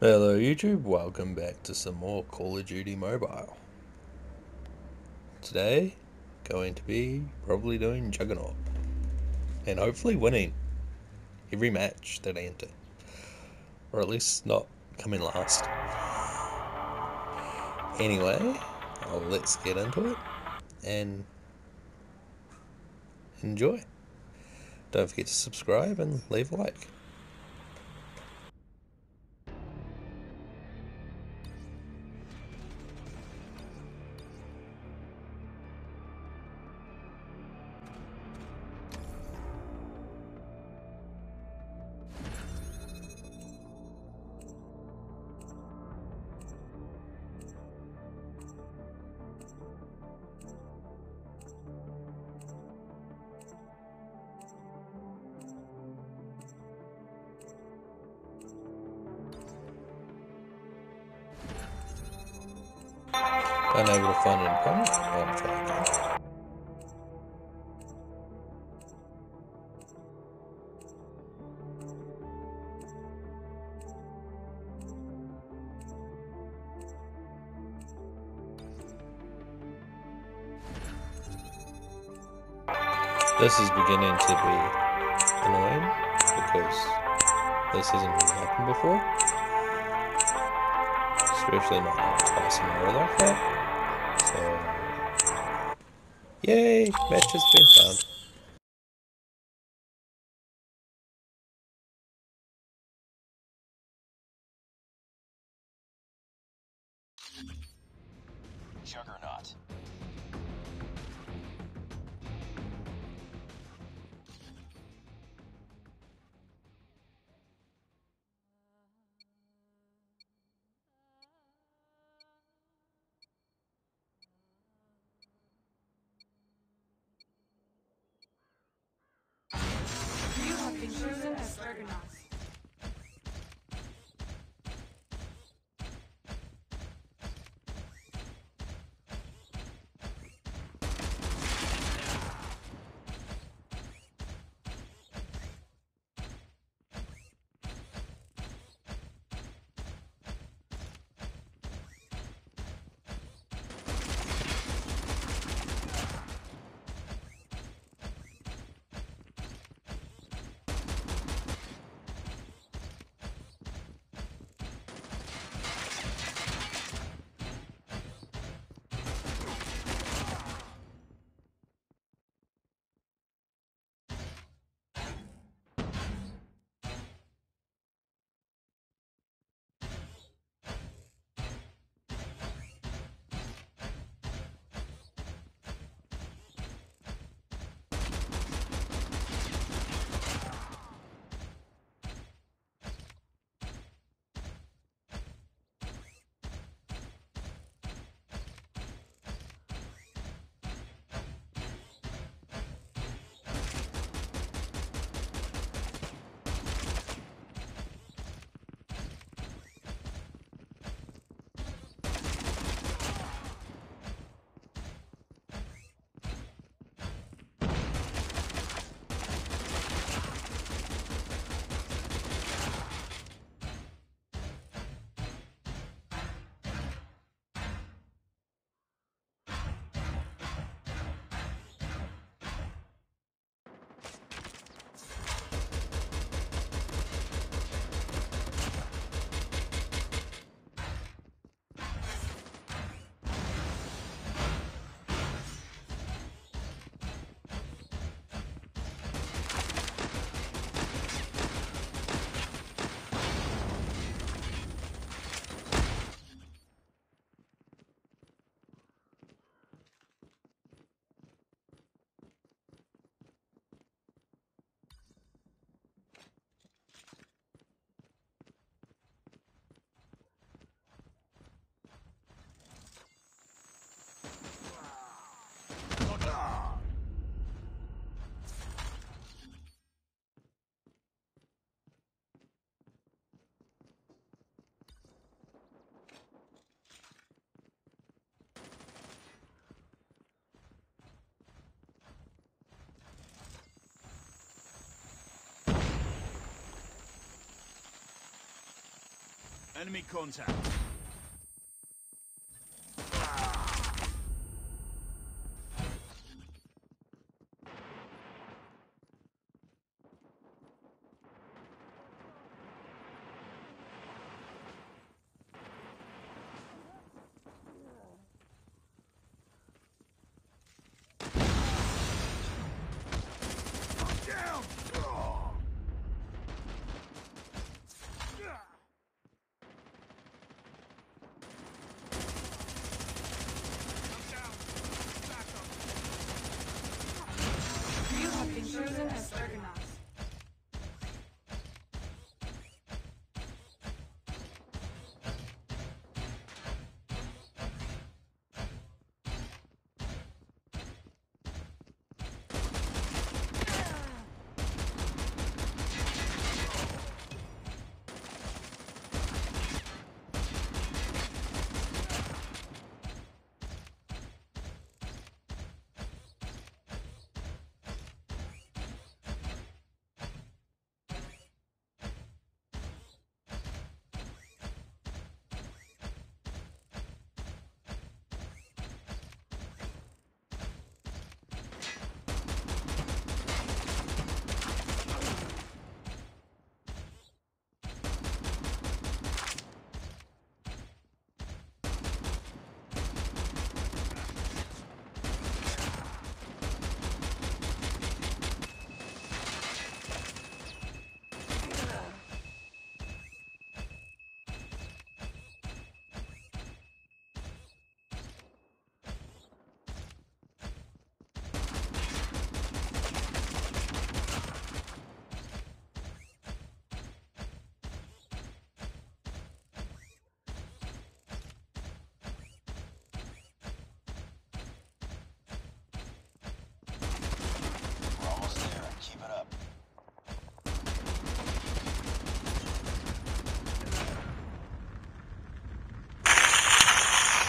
Hello YouTube, welcome back to some more Call of Duty Mobile. Today, going to be probably doing Juggernaut. And hopefully winning every match that I enter. Or at least not coming last. Anyway, let's get into it and enjoy. Don't forget to subscribe and leave a like. Unable to find an opponent, I'll try again. This is beginning to be annoying because this hasn't really happened before. Especially not like twice in a row like that. Yay! Match has been found. Juggernaut. Chosen as Juggernaut. Enemy contact.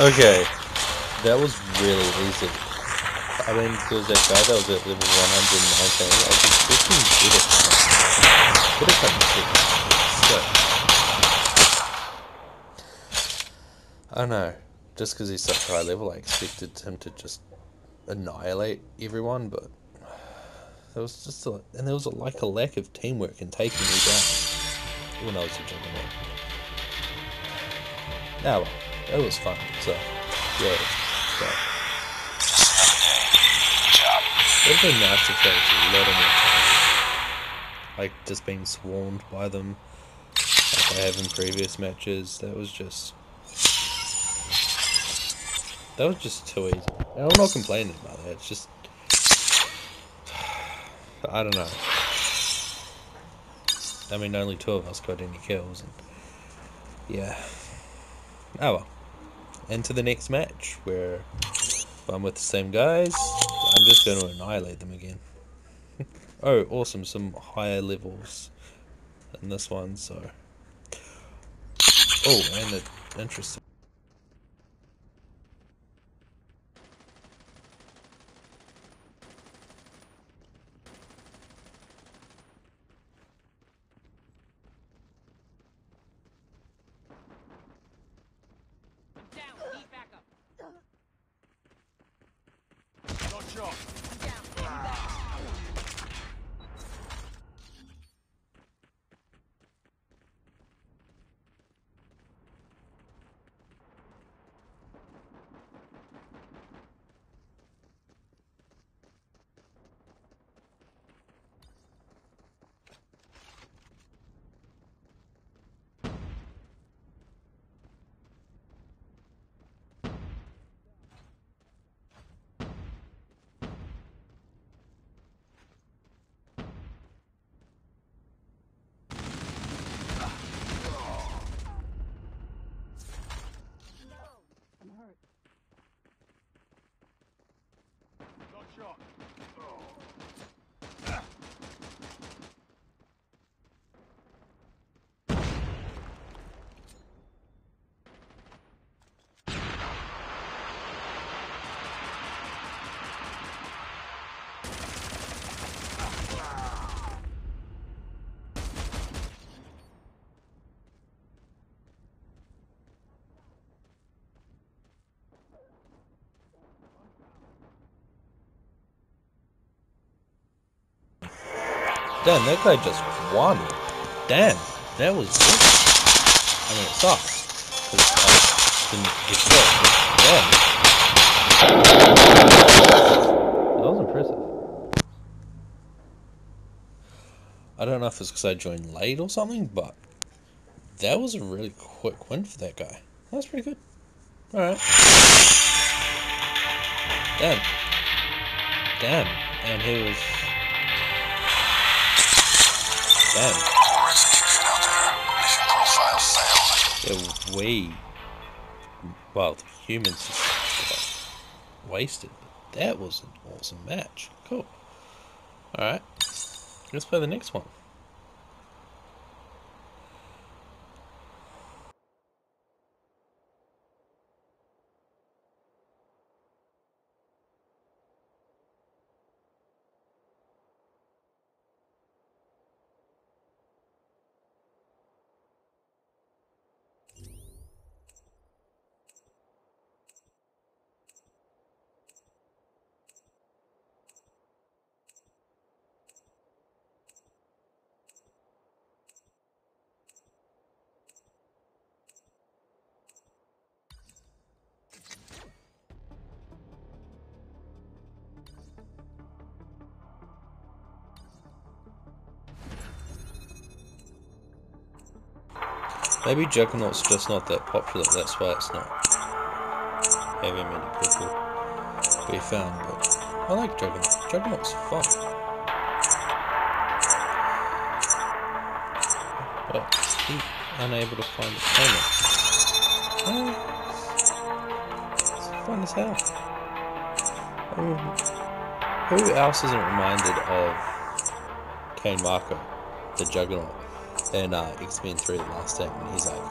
Okay, that was really easy. I mean, because that guy that was at level 119, I was expecting to get it. Could have gotten sick. So, I know, just because he's such a high level, I expected him to just annihilate everyone, but there was just a, and there was a lack of teamwork in taking me down when I was a Juggernaut. Now, well. It was fun, so, yeah, so. It would be nice if there was a lot of more, like, just being swarmed by them, like I have in previous matches. That was just too easy. And I'm not complaining about that, it's just, I don't know. I mean, only two of us got any kills, and, yeah. Oh well. And to the next match, where if I'm with the same guys, I'm just going to annihilate them again. Oh, awesome, some higher levels in this one, so... Oh, and it's interesting. Damn, that guy just wandered. Damn, that was good. I mean, it sucks, because I didn't get killed, but damn. That was impressive. I don't know if it's because I joined late or something, but that was a really quick win for that guy. That's pretty good. Alright. Damn. Damn. And he was... Damn. Yeah, well, the humans just got wasted, but that was an awesome match. Cool. Alright. Let's play the next one. Maybe Juggernaut's just not that popular, that's why it's not having many people be found, but I like Juggernaut. Juggernaut's fun. But he's unable to find his opponent. It's fun as hell. Who else isn't reminded of Kane Marker, the Juggernaut? And X-Men 3 the last time, and he's like,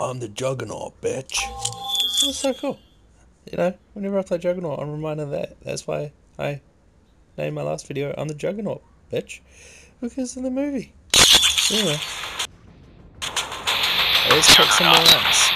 I'm the Juggernaut, bitch. That was so cool. You know, whenever I play Juggernaut, I'm reminded of that. That's why I named my last video, I'm the Juggernaut, bitch. Because of the movie. Anyway. Let's check some more else.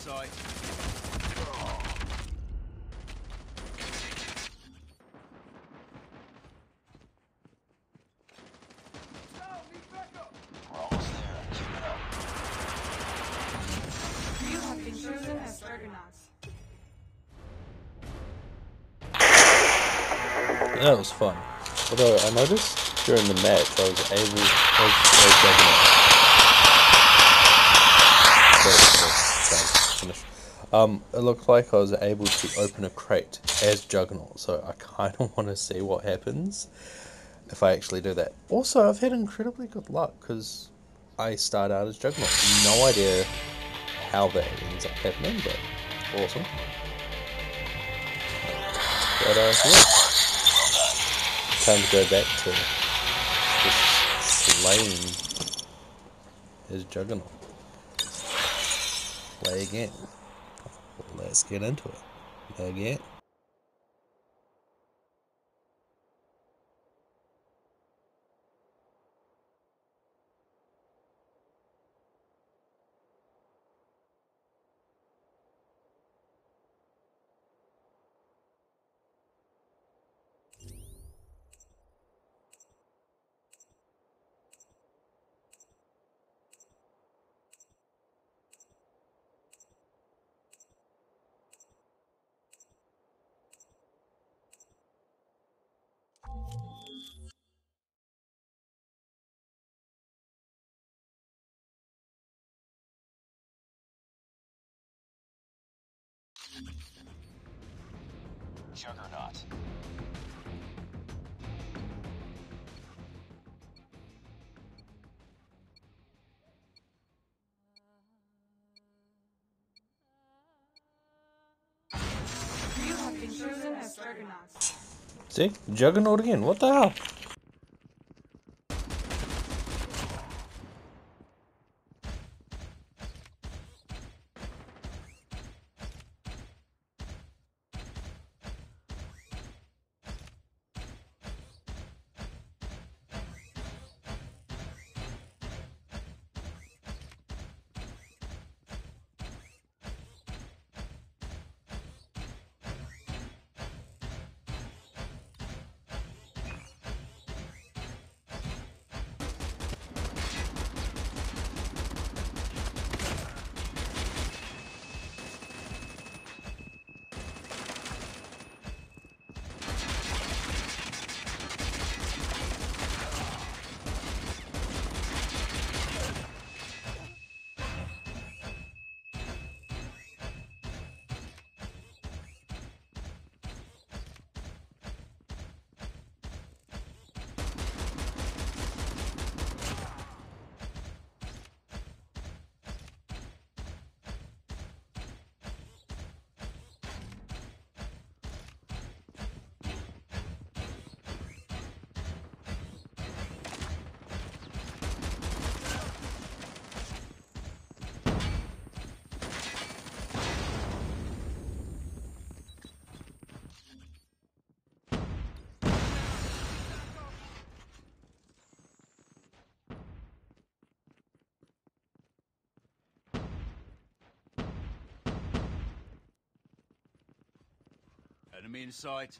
sight. That was fun. Although I noticed during the match I was able to play Juggernaut. It looked like I was able to open a crate as Juggernaut, so I kind of want to see what happens if I actually do that. Also, I've had incredibly good luck because I start out as Juggernaut. No idea how that ends up happening, but awesome. But yeah. Time to go back to just slaying his Juggernaut. Play again. Let's get into it. Again. Juggernaut. You have been chosen as Juggernaut. See? Juggernaut again. What the hell? Enemy in sight.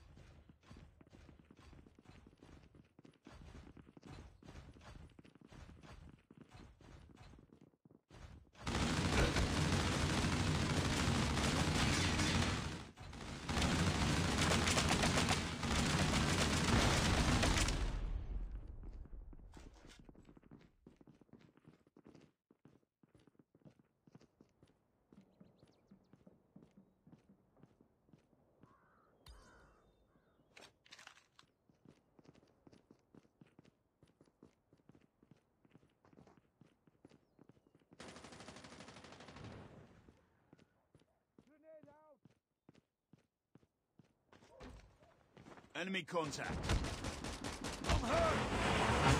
Enemy contact. I'm hurt. Grenada.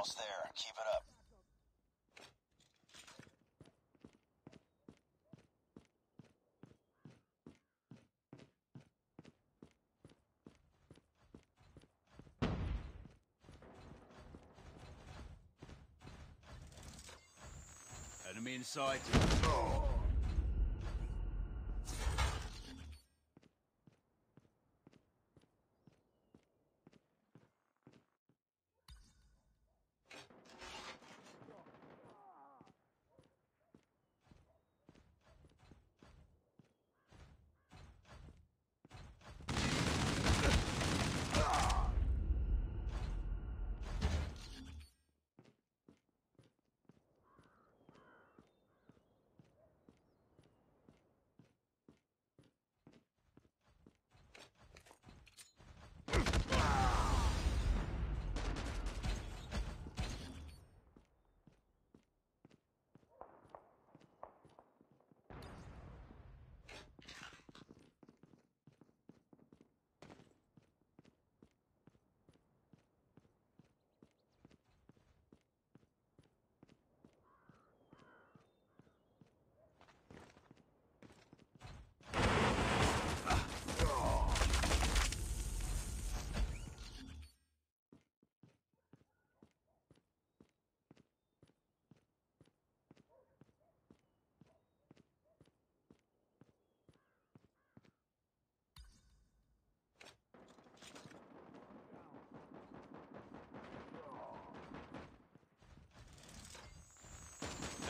almost there. Keep it up. Enemy inside. Oh.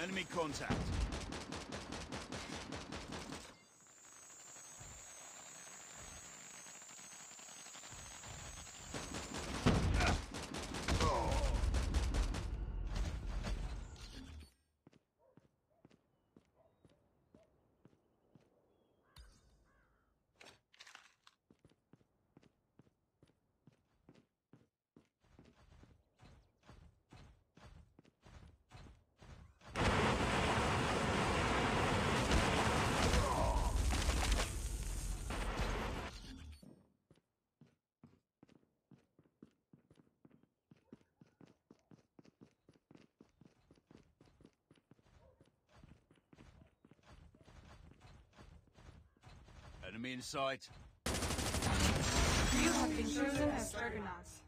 Enemy contact. Enemy in sight. You have been chosen as Juggernauts.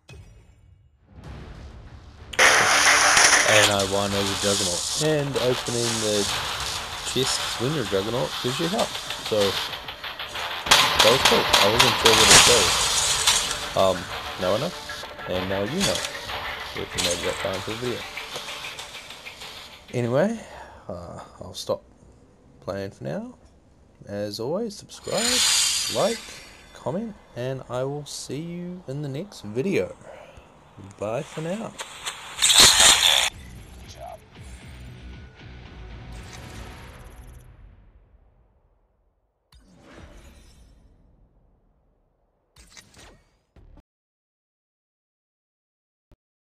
And I won as a Juggernaut. And opening the chests when you're a Juggernaut gives you help. So that was cool. I wasn't sure what it was. Now I know. And now you know. If you made that far into the video. Anyway, I'll stop playing for now. As always, subscribe, like, comment, and I will see you in the next video. Bye for now.